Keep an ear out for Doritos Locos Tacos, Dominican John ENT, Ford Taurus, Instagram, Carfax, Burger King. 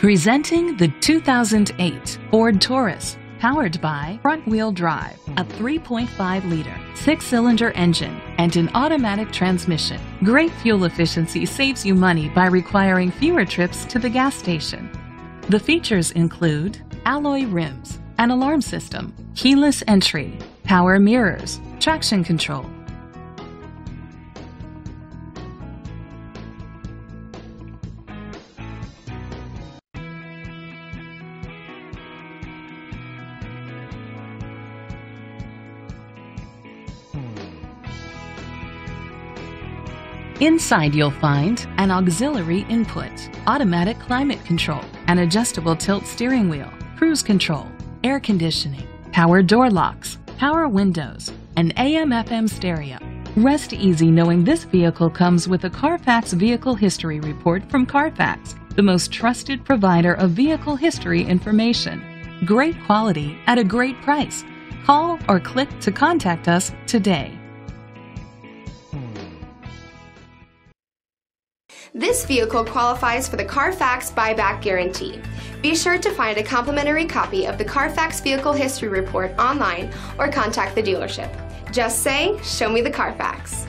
Presenting the 2008 Ford Taurus, powered by front-wheel drive, a 3.5-liter, 6-cylinder engine, and an automatic transmission. Great fuel efficiency saves you money by requiring fewer trips to the gas station. The features include alloy rims, an alarm system, keyless entry, power mirrors, traction control, Inside you'll find an auxiliary input, automatic climate control, an adjustable tilt steering wheel, cruise control, air conditioning, power door locks, power windows, and AM/FM stereo. Rest easy knowing this vehicle comes with a Carfax Vehicle History Report from Carfax, the most trusted provider of vehicle history information. Great quality at a great price. Call or click to contact us today. This vehicle qualifies for the Carfax buyback guarantee. Be sure to find a complimentary copy of the Carfax Vehicle History Report online or contact the dealership. Just say, "Show me the Carfax."